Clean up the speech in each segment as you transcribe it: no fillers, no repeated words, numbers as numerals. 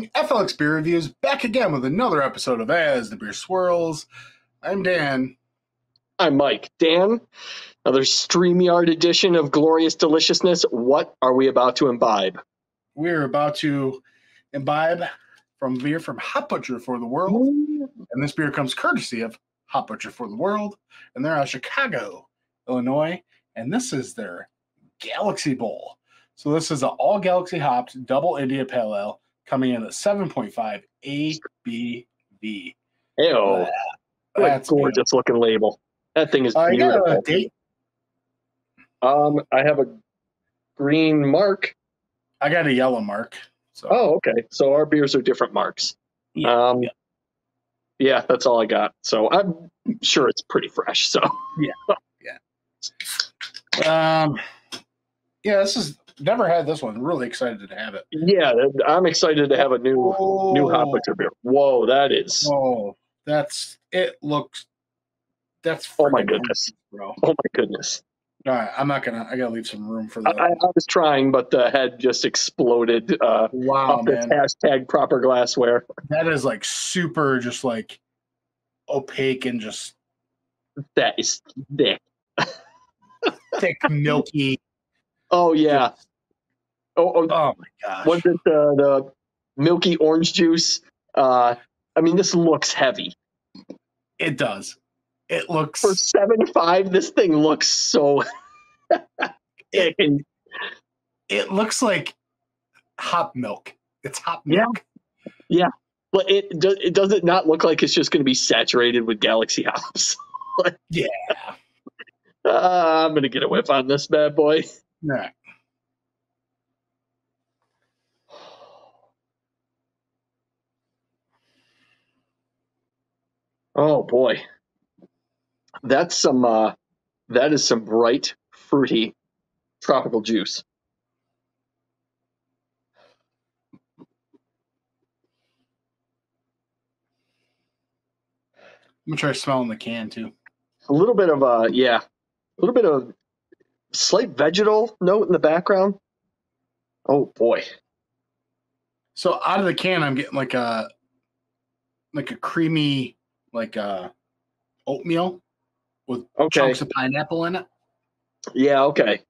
gang, FLX Beer Reviews back again with another episode of As the Beer Swirls. I'm Dan. I'm Mike. Dan, another StreamYard edition of Glorious Deliciousness. What are we about to imbibe? We're about to imbibe from beer from Hop Butcher for the World. And this beer comes courtesy of Hop Butcher for the World. And they're out of Chicago, Illinois. And this is their Galaxy Bowl. So this is an all-Galaxy hopped double India Pale Ale coming in at 7.5 ABV. Ew. That's a gorgeous looking label. That thing is beautiful. I got a date. I have a green mark. I got a yellow mark. So. Oh, okay. So our beers are different marks. Yeah, yeah, that's all I got. So I'm sure it's pretty fresh. So yeah. Yeah, this is... Never had this one. Really excited to have it. Yeah, I'm excited to have a new Hop Butcher beer. Whoa, that is. Oh, that's it. Looks. That's. Oh my goodness, bro. Oh my goodness. All right, I'm not gonna. I gotta leave some room for that. I was trying, but the head just exploded. Wow, up man. Hashtag proper glassware. That is like super, just like opaque and just. That is thick. Thick, milky. Oh yeah! Oh my gosh! Was it the milky orange juice? I mean, this looks heavy. It does. It looks for 7.5. This thing looks so. it looks like hop milk. It's hop milk. Yeah, but it does it not look like it's just going to be saturated with Galaxy hops? Like, yeah. I'm gonna get a whiff on this bad boy. Nah. Oh boy, that's some that is some bright fruity tropical juice. I'm gonna try smelling the can too. A little bit of slight vegetal note in the background. Oh boy! So out of the can, I'm getting like a creamy oatmeal with chunks of pineapple in it. Yeah. Okay.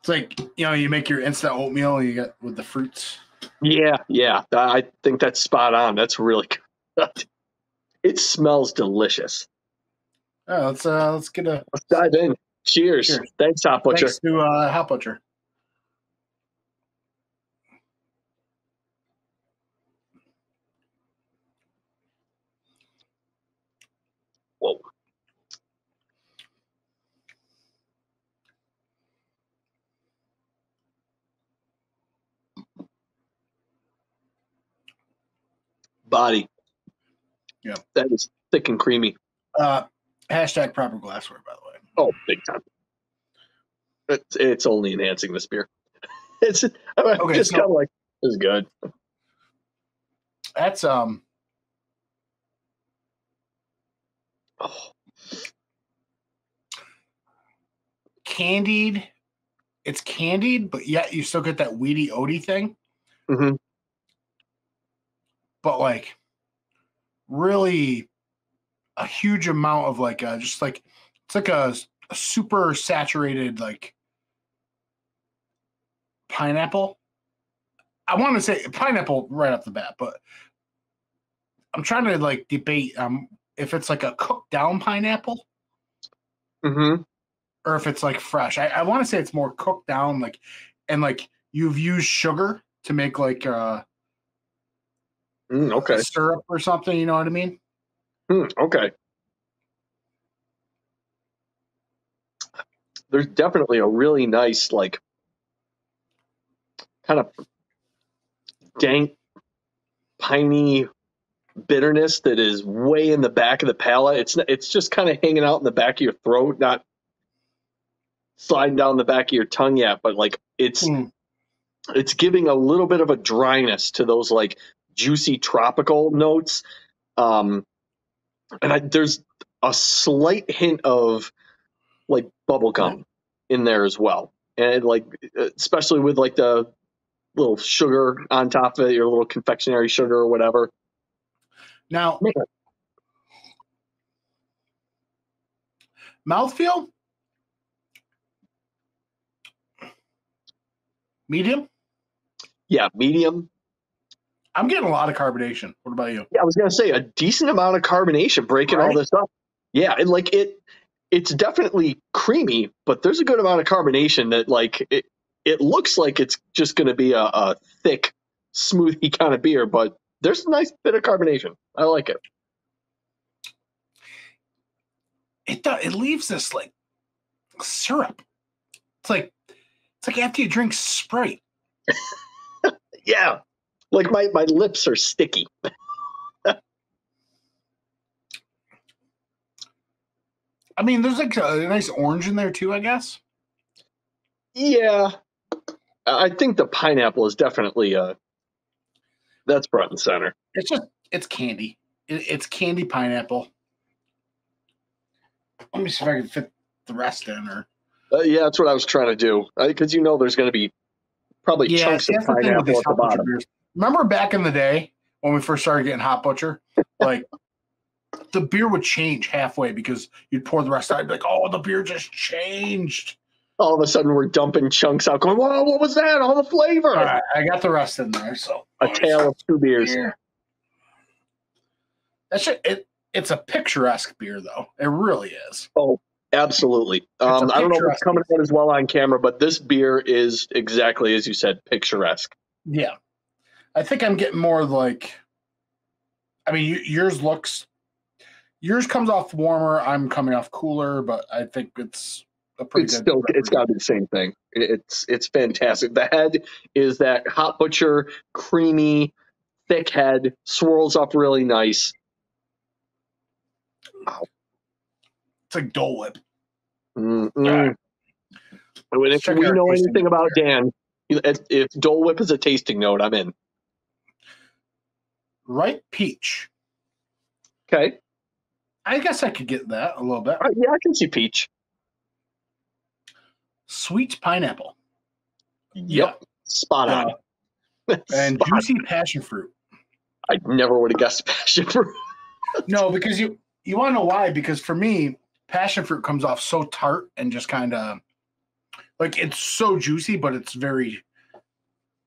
It's like you make your instant oatmeal. You got with the fruits. Yeah. Yeah. I think that's spot on. That's really good. It smells delicious. Oh, let's get a let's dive in. Cheers! Cheers. Thanks, Hop Butcher. Thanks to Hop Butcher. Whoa! Body. Yeah, that is thick and creamy. Hashtag proper glassware, by the way. Oh, big time. It's only enhancing this beer. It's just kind of like, this is good. That's, candied. It's candied, but yet you still get that weedy oaty thing. Mm-hmm. But like, really... a huge amount of it's like a super saturated like pineapple. I want to say pineapple right off the bat, but I'm trying to like debate if it's like a cooked down pineapple, or if it's like fresh. I want to say it's more cooked down, like, and like you've used sugar to make like a syrup or something. You know what I mean? Okay. There's definitely a really nice, like, kind of dank, piney bitterness that is way in the back of the palate. It's just kind of hanging out in the back of your throat, not sliding down the back of your tongue yet, but like it's giving a little bit of a dryness to those like juicy tropical notes. And there's a slight hint of like bubblegum in there as well. And like, especially with like the little sugar on top of it, your little confectionery sugar or whatever. Now, mouthfeel? Medium? Yeah, medium. I'm getting a lot of carbonation. What about you? Yeah, I was going to say a decent amount of carbonation breaking all this up. Yeah, and like it's definitely creamy, but there's a good amount of carbonation that like it looks like it's just going to be a thick, smoothie kind of beer, but there's a nice bit of carbonation. I like it. It leaves this like syrup. It's like after you drink Sprite. Yeah. Like my lips are sticky. I mean, there's like a nice orange in there too, I guess. Yeah. I think the pineapple is definitely that's front and center. It's just candy. It's candy pineapple. Let me see if I can fit the rest in. Or yeah, that's what I was trying to do, because you know there's going to be probably chunks of pineapple at the bottom. Remember back in the day when we first started getting Hop Butcher? Like, the beer would change halfway because you'd pour the rest out and be like, oh, the beer just changed. All of a sudden, we're dumping chunks out going, whoa, what was that? All the flavor. All right, I got the rest in there. So a tale of two beers. Beer. That's it's a picturesque beer, though. It really is. Oh, absolutely. I don't know what's coming out as well on camera, but this beer is exactly, as you said, picturesque. Yeah. I think I'm getting more like, I mean, yours comes off warmer. I'm coming off cooler, but I think it's a pretty good. Still, it's got to be the same thing. It's fantastic. The head is that Hop Butcher, creamy, thick head, swirls up really nice. Wow. It's like Dole Whip. Yeah. I mean, if we know anything about Dan, if Dole Whip is a tasting note, I'm in. Ripe peach. Okay. I guess I could get that a little bit. Yeah, I can see peach. Sweet pineapple. Yep. Spot on. And spot juicy passion fruit. I never would have guessed passion fruit. No, because you want to know why? Because for me, passion fruit comes off so tart and just kind of like it's so juicy, but it's very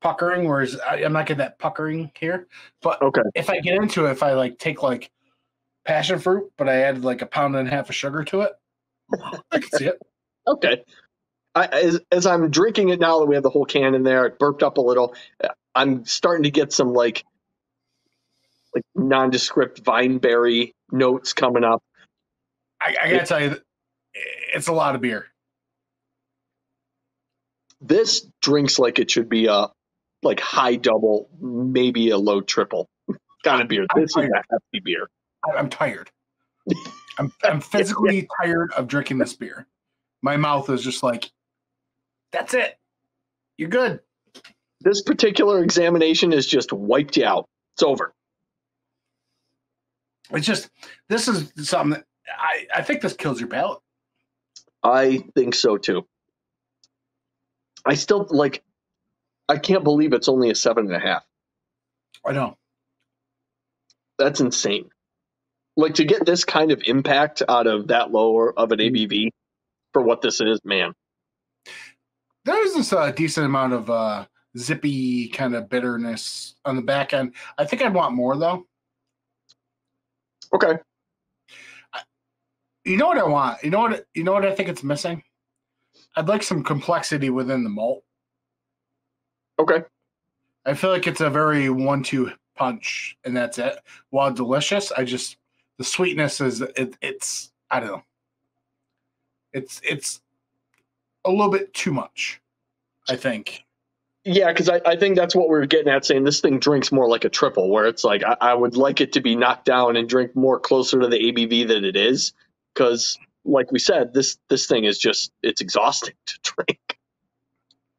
puckering, whereas I'm not getting that puckering here. But okay. If I get into it, if I like take like passion fruit, but I added like 1.5 pounds of sugar to it, I can see it. Okay. As I'm drinking it now that we have the whole can in there, it burped up a little. I'm starting to get some like nondescript vineberry notes coming up. I gotta tell you, it's a lot of beer. This drinks like it should be a like high double, maybe a low triple kind of beer. This is a hefty beer. I'm tired. I'm physically tired of drinking this beer. My mouth is just like, that's it. You're good. This particular examination has just wiped you out. It's over. It's just, this is something that I think this kills your palate. I think so too. I still like, I can't believe it's only a 7.5. I know. That's insane. Like to get this kind of impact out of that lower of an ABV for what this is, man. There's this decent amount of zippy kind of bitterness on the back end. I think I'd want more though. Okay. You know what I want? You know what I think it's missing? I'd like some complexity within the malt. Okay. I feel like it's a very 1-2 punch, and that's it. While delicious, I just the sweetness is it's I don't know. It's a little bit too much, I think. Yeah, because I think that's what we're getting at, saying this thing drinks more like a triple, where it's like I would like it to be knocked down and drink more closer to the ABV that it is, because like we said, this thing is just, it's exhausting to drink.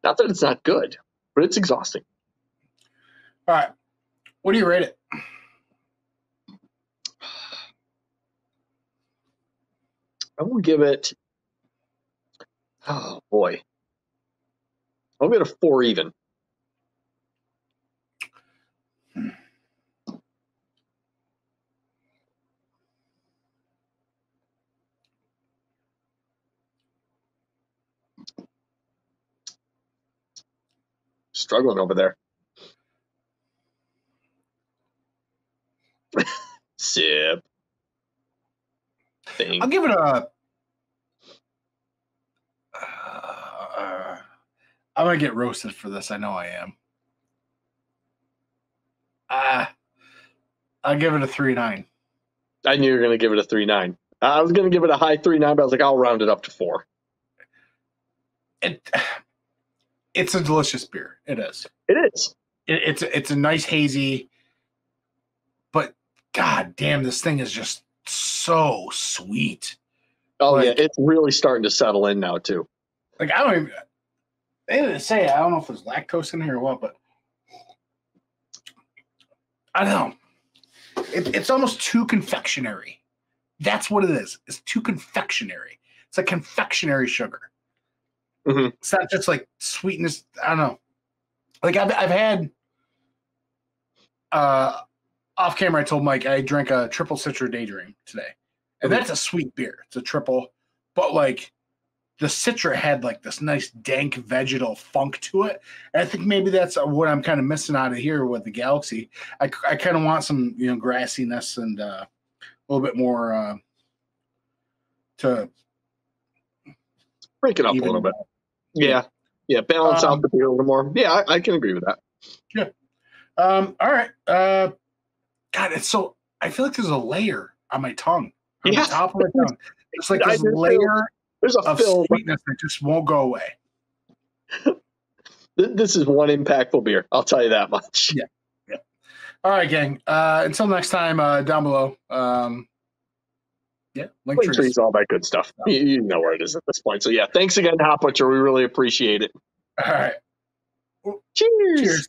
Not that it's not good, but it's exhausting. All right. What do you rate it? I will give it, oh boy. I'll give it a 4 even. struggling over there. Sip. Thing. I'll give it a. I'm gonna get roasted for this. I know I am. I'll give it a 3.9. I knew you were gonna give it a 3.9. I was gonna give it a high 3.9, but I was like, I'll round it up to 4. It's a delicious beer. It is. It is. It's a nice hazy. But god damn, this thing is just so sweet. Oh, like, yeah, it's really starting to settle in now too. Like I don't even. They didn't say it. I don't know if there's lactose in here or what, but I don't know. It's almost too confectionery. That's what it is. It's too confectionery. It's like confectionery sugar. Mm-hmm. It's not just like sweetness. I don't know. Like I've had off camera, I told Mike I drank a triple Citra Daydream today, and that's a sweet beer. It's a triple, but like. The Citra had like this nice dank vegetal funk to it. And I think maybe that's what I'm kind of missing out of here with the Galaxy. I kind of want some, you know, grassiness and a little bit more to break it up a little bit. Yeah. Yeah. Balance out the beer a little more. Yeah. I can agree with that. Yeah. All right. God, it's so, I feel like there's a layer on my tongue. On the top of my tongue. It's like this layer. There's a film that just won't go away. This is one impactful beer. I'll tell you that much. Yeah. Yeah. All right, gang. Until next time, down below. Yeah. Link trees, all that good stuff. You know where it is at this point. So yeah, thanks again, Hop Butcher. We really appreciate it. All right. Well, cheers.